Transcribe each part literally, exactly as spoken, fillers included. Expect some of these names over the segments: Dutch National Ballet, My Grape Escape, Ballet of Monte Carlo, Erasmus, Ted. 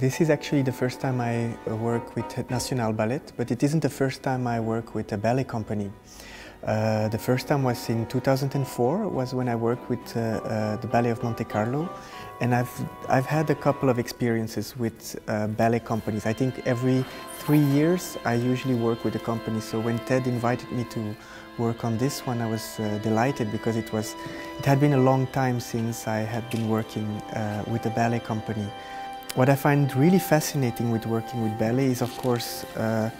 This is actually the first time I work with National Ballet, but it isn't the first time I work with a ballet company. Uh, the first time was in two thousand four, was when I worked with uh, uh, the Ballet of Monte Carlo, and I've, I've had a couple of experiences with uh, ballet companies. I think every three years I usually work with a company, so when Ted invited me to work on this one, I was uh, delighted because it, was, it had been a long time since I had been working uh, with a ballet company. What I find really fascinating with working with ballet is, of course, uh,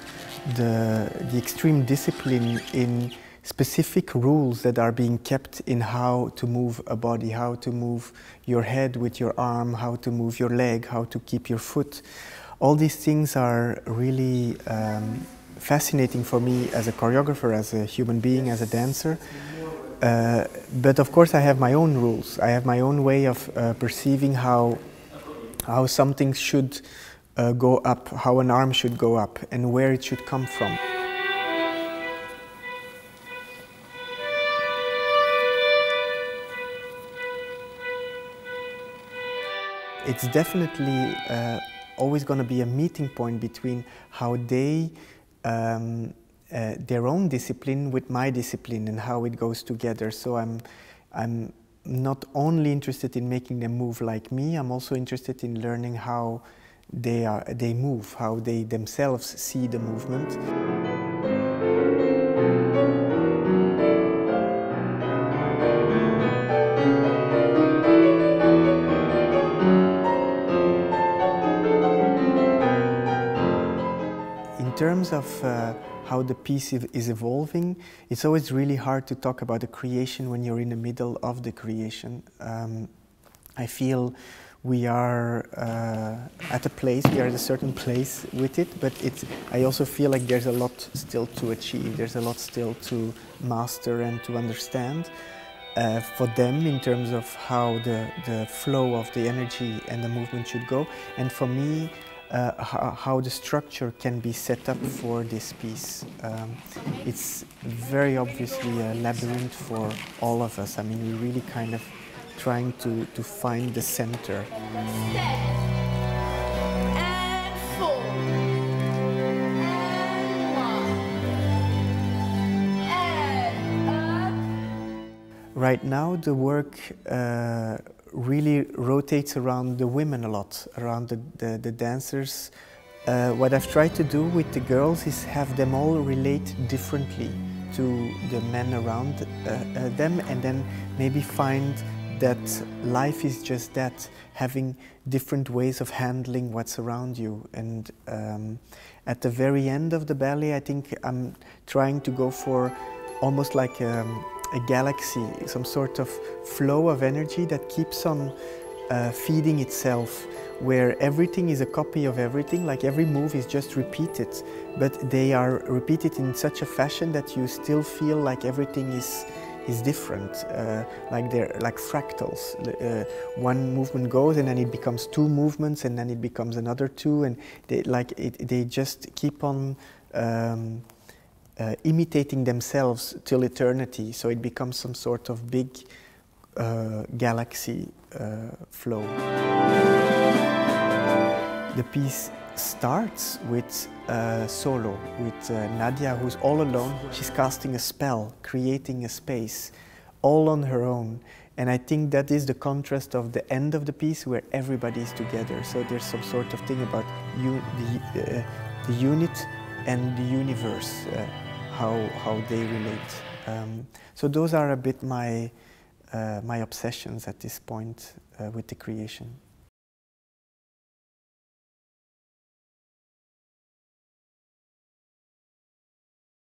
the, the extreme discipline in specific rules that are being kept in how to move a body, how to move your head with your arm, how to move your leg, how to keep your foot. All these things are really um, fascinating for me as a choreographer, as a human being, as a dancer. Uh, but of course I have my own rules. I have my own way of uh, perceiving how, how something should uh, go up, how an arm should go up, and where it should come from. It's definitely uh, always going to be a meeting point between how they, um, uh, their own discipline with my discipline and how it goes together. So I'm, I'm not only interested in making them move like me, I'm also interested in learning how they, are, they move, how they themselves see the movement. In terms of uh, how the piece is evolving, it's always really hard to talk about the creation when you're in the middle of the creation. Um, I feel we are uh, at a place, we are at a certain place with it, but it's, I also feel like there's a lot still to achieve, there's a lot still to master and to understand uh, for them in terms of how the, the flow of the energy and the movement should go, and for me, Uh, how, how the structure can be set up for this piece. Um, it's very obviously a labyrinth for all of us. I mean, we're really kind of trying to, to find the center. Right now, the work uh, really rotates around the women a lot, around the, the, the dancers. Uh, what I've tried to do with the girls is have them all relate differently to the men around uh, uh, them, and then maybe find that life is just that, having different ways of handling what's around you. And um, at the very end of the ballet, I think I'm trying to go for almost like a, a galaxy, some sort of flow of energy that keeps on uh, feeding itself, where everything is a copy of everything, like every move is just repeated, but they are repeated in such a fashion that you still feel like everything is, is different, uh, like they're like fractals. Uh, one movement goes and then it becomes two movements and then it becomes another two, and they, like it, they just keep on um, Uh, imitating themselves till eternity, so it becomes some sort of big uh, galaxy uh, flow. The piece starts with uh, solo, with uh, Nadia, who's all alone. She's casting a spell, creating a space, all on her own. And I think that is the contrast of the end of the piece where everybody is together. So there's some sort of thing about you, the, uh, the unit and the universe. Uh, How, how they relate. Um, so those are a bit my, uh, my obsessions at this point uh, with the creation.